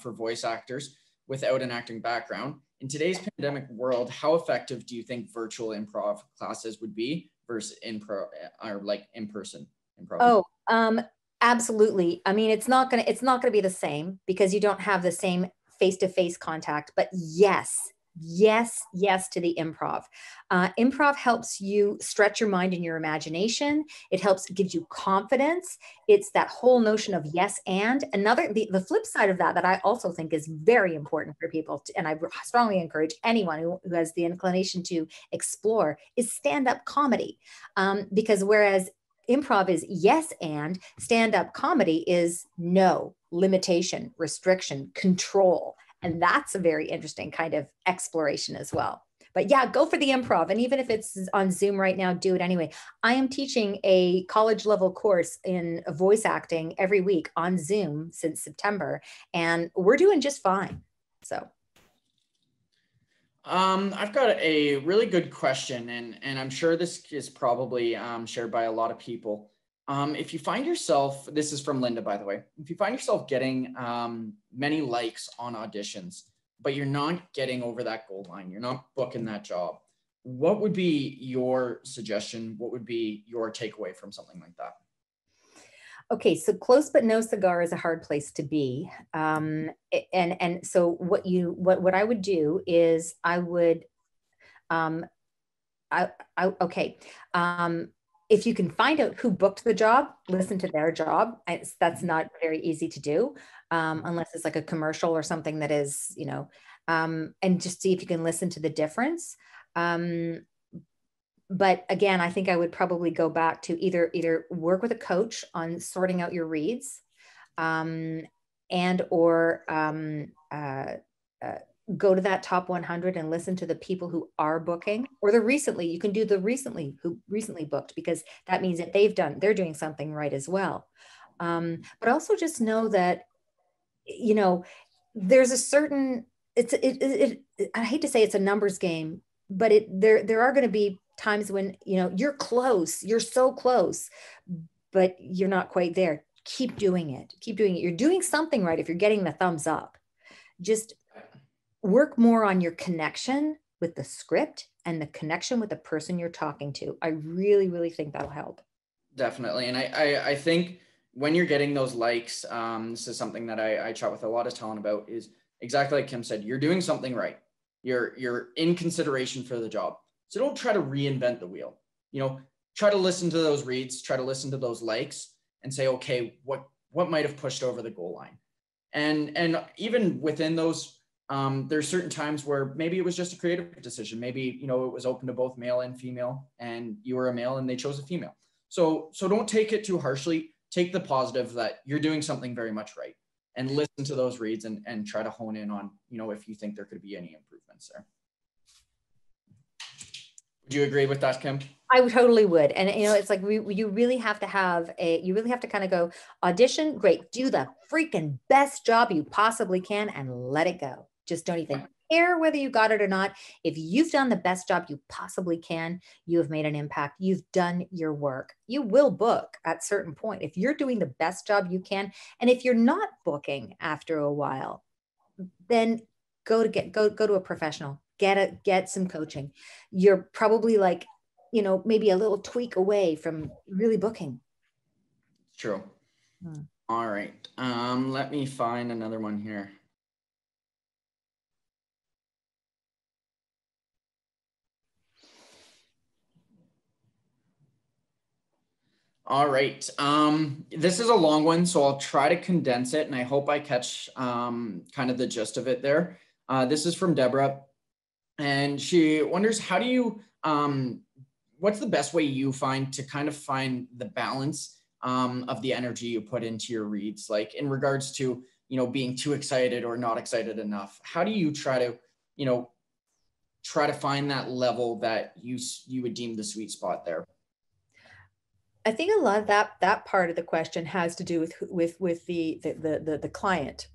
for voice actors without an acting background. In today's pandemic world, how effective do you think virtual improv classes would be versus in-person improv? Absolutely. I mean, it's not gonna be the same because you don't have the same face-to-face contact. But yes to the improv. Improv helps you stretch your mind and your imagination. It helps, gives you confidence. It's that whole notion of yes and. The flip side of that I also think is very important for people, and I strongly encourage anyone who has the inclination to explore, is stand-up comedy. Because whereas improv is yes and, stand-up comedy is no, limitation, restriction, control. And that's a very interesting kind of exploration as well. But yeah, go for the improv. And even if it's on Zoom right now, do it anyway. I am teaching a college level course in voice acting every week on Zoom since September, and we're doing just fine. So. I've got a really good question, and I'm sure this is probably shared by a lot of people. If you find yourself, this is from Linda, by the way, if you find yourself getting many likes on auditions, but you're not getting over that goal line, you're not booking that job, what would be your suggestion? What would be your takeaway from something like that? Okay, so close but no cigar is a hard place to be. And so what I would do is I would, if you can find out who booked the job, listen to their job. That's not very easy to do unless it's like a commercial or something that is, you know, and just see if you can listen to the difference. But again, I think I would probably go back to either work with a coach on sorting out your reads and go to that top 100 and listen to the people who are booking, or who recently booked, because that means that they're doing something right as well. But also just know that, you know, there's a certain, I hate to say it's a numbers game, but there are going to be times when, you know, you're close, you're so close, but you're not quite there. Keep doing it. You're doing something right. If you're getting the thumbs up, just work more on your connection with the script and the connection with the person you're talking to. I really, really think that'll help. Definitely. And I think when you're getting those likes, this is something that I chat with a lot of talent about, is exactly like Kim said, you're doing something right. You're in consideration for the job. So don't try to reinvent the wheel. You know, try to listen to those reads, try to listen to those likes and say, okay, what might have pushed over the goal line? And even within those, there's certain times where maybe it was just a creative decision. Maybe, you know, it was open to both male and female, and you were a male and they chose a female. So don't take it too harshly. Take the positive that you're doing something very much right, and listen to those reads and try to hone in on, you know, if you think there could be any improvements there. Would you agree with that, Kim? I totally would. And, you know, it's like, you really have to kind of go audition. Great. Do the freaking best job you possibly can and let it go. Just don't even care whether you got it or not. If you've done the best job you possibly can, you have made an impact. You've done your work. You will book at a certain point. If you're doing the best job you can, and if you're not booking after a while, then go to a professional, get some coaching. You're probably like, you know, maybe a little tweak away from really booking. True. All right. Let me find another one here. All right. This is a long one, so I'll try to condense it, and I hope I catch kind of the gist of it there. This is from Deborah, and she wonders, how do you, what's the best way you find to kind of find the balance of the energy you put into your reads? Like in regards to, you know, being too excited or not excited enough, how do you try to, you know, try to find that level that you would deem the sweet spot there? I think a lot of that part of the question has to do with the client.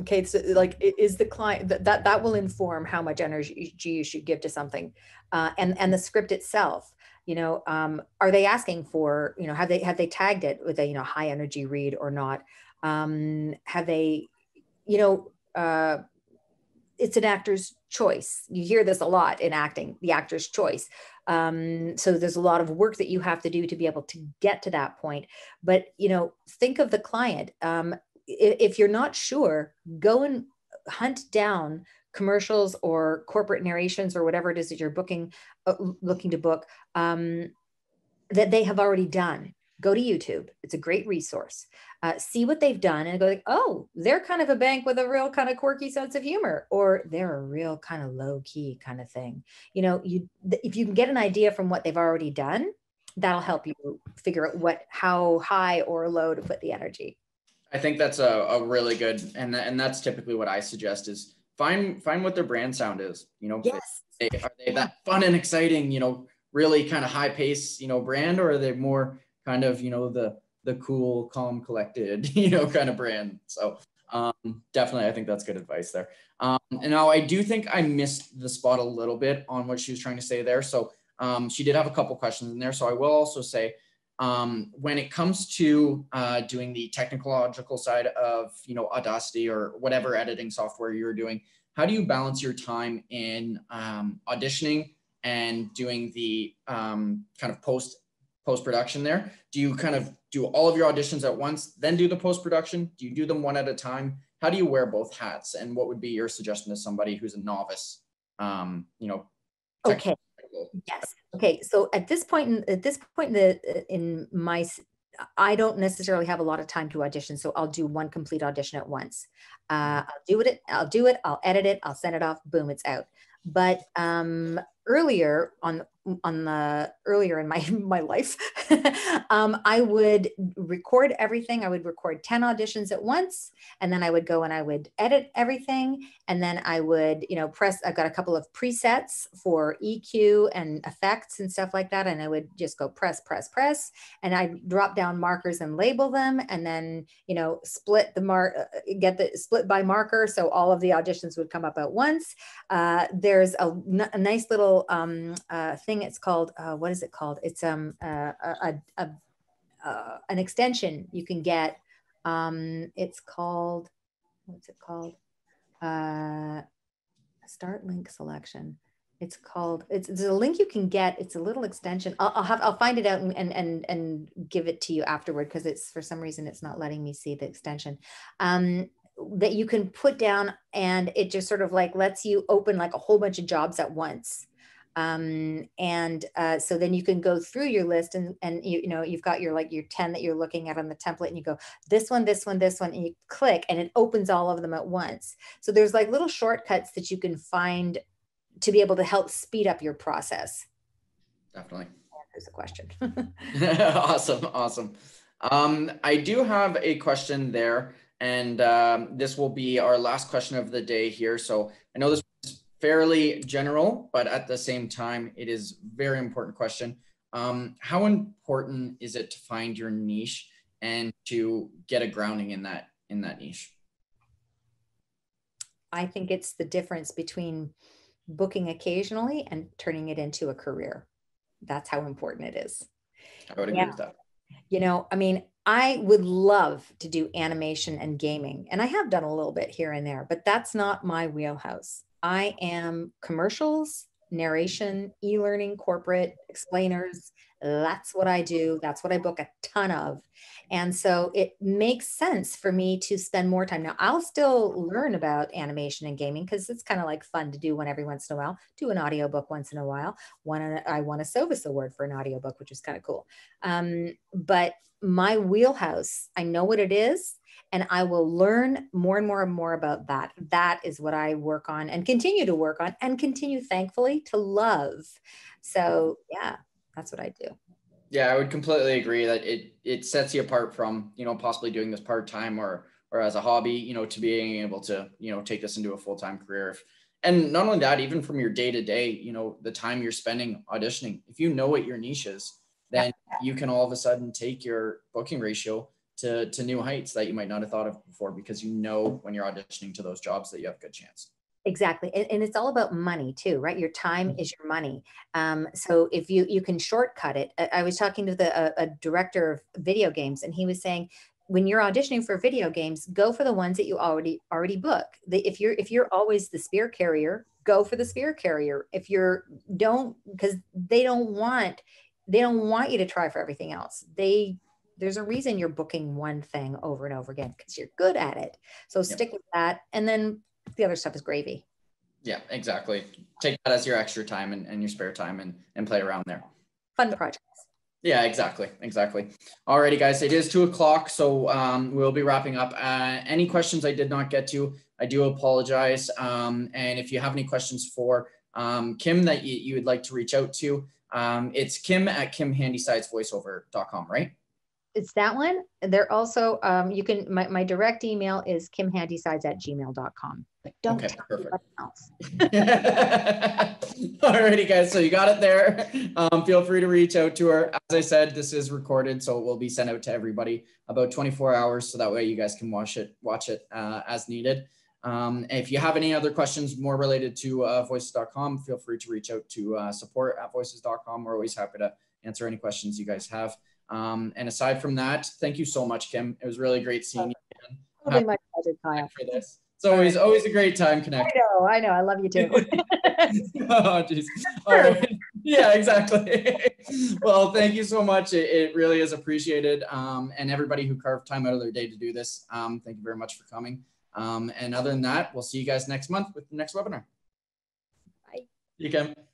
Okay, so like, is the client that will inform how much energy you should give to something, and the script itself. You know, are they asking for, you know, have they tagged it with a, you know, high energy read or not? Have they, you know, it's an actor's choice. You hear this a lot in acting, the actor's choice. So there's a lot of work that you have to do to be able to get to that point. But, you know, think of the client. If you're not sure, go and hunt down commercials or corporate narrations or whatever it is that you're booking, looking to book, that they have already done. Go to YouTube. It's a great resource. See what they've done and go like, oh, they're kind of a bank with a real kind of quirky sense of humor, or they're a real kind of low key kind of thing. You know, if you can get an idea from what they've already done, that'll help you figure out how high or low to put the energy. I think that's a really good, and that's typically what I suggest is find what their brand sound is. You know, yes. Are they that fun and exciting, you know, really kind of high pace, you know, brand, or are they more kind of, you know, the cool, calm, collected, you know, kind of brand. So definitely, I think that's good advice there. And now I do think I missed the spot a little bit on what she was trying to say there. So she did have a couple questions in there. So I will also say, when it comes to doing the technological side of, you know, Audacity or whatever editing software you're doing, how do you balance your time in auditioning and doing the kind of post-production there? Do you kind of do all of your auditions at once, then do the post-production? Do you do them one at a time? How do you wear both hats? And what would be your suggestion to somebody who's a novice, you know? Okay. Yes. Okay. So at this point in my, I don't necessarily have a lot of time to audition. So I'll do one complete audition at once. I'll do it. I'll edit it. I'll send it off. Boom, it's out. But earlier in my life, I would record everything. I would record 10 auditions at once, and then I would go and I would edit everything, and then I would, you know, I've got a couple of presets for EQ and effects and stuff like that, and I would just go press, and I drop down markers and label them, and then, you know, split by marker, so all of the auditions would come up at once. There's a nice little thing. It's called, what is it called? It's an extension you can get. It's called, what's it called? Start link selection. It's called, it's a link you can get. It's a little extension. I'll find it out and give it to you afterward, because it's, for some reason, it's not letting me see the extension. that you can put down, and it just sort of like lets you open like a whole bunch of jobs at once. So then you can go through your list and you know, you've got your, like your 10 that you're looking at on the template, and you go this one, this one, this one, and you click and it opens all of them at once. So there's like little shortcuts that you can find to be able to help speed up your process. Definitely. There's a question. Awesome. I do have a question there, and this will be our last question of the day here. So I know this is fairly general, but at the same time, it is a very important question. How important is it to find your niche and to get a grounding in that niche? I think it's the difference between booking occasionally and turning it into a career. That's how important it is. I would agree with that. You know, I mean, I would love to do animation and gaming, and I have done a little bit here and there, but that's not my wheelhouse. I am commercials, narration, e-learning, corporate, explainers. That's what I do. That's what I book a ton of. And so it makes sense for me to spend more time. Now, I'll still learn about animation and gaming because it's kind of like fun to do one every once in a while, do an audiobook once in a while. I won a SoVis award for an audiobook, which is kind of cool. But my wheelhouse, I know what it is, and I will learn more and more and more about that. That is what I work on and continue to work on and continue, thankfully, to love. So yeah, that's what I do. Yeah, I would completely agree that it sets you apart from, you know, possibly doing this part-time or as a hobby, you know, to being able to, you know, take this into a full-time career. And not only that, even from your day-to-day, you know, the time you're spending auditioning, if you know what your niche is, then you can all of a sudden take your booking ratio to new heights that you might not have thought of before, because you know when you're auditioning to those jobs that you have a good chance. Exactly. And it's all about money too, right? Your time is your money. So if you can shortcut it. I was talking to a director of video games, and he was saying, when you're auditioning for video games, go for the ones that you already book. If you're always the spear carrier, go for the spear carrier. If you're don't, because they don't want you to try for everything else. There's a reason you're booking one thing over and over again, because you're good at it. So stick with that. And then the other stuff is gravy. Yeah, exactly. Take that as your extra time and your spare time and play around there. Fun projects. Yeah, exactly. Alrighty, guys, it is 2:00. So we'll be wrapping up. Any questions I did not get to, I do apologize. And if you have any questions for Kim that you would like to reach out to, it's kim@kimhandysitesvoiceover.com, right? It's that one. They're also, you can, my direct email is kimhandysides@gmail.com. But don't tell anyone else. Alrighty, guys. So you got it there. Feel free to reach out to her. As I said, this is recorded, so it will be sent out to everybody about 24 hours. So that way you guys can watch it as needed. If you have any other questions more related to Voices.com, feel free to reach out to support@Voices.com. We're always happy to answer any questions you guys have. And aside from that, thank you so much, Kim. It was really great seeing you again. Totally my pleasure, Kyle. For this. It's always a great time connecting. I know. I love you too. Oh, geez. Sure. Yeah, exactly. Well, thank you so much. It really is appreciated. And everybody who carved time out of their day to do this, thank you very much for coming. And other than that, we'll see you guys next month with the next webinar. Bye. You, Kim.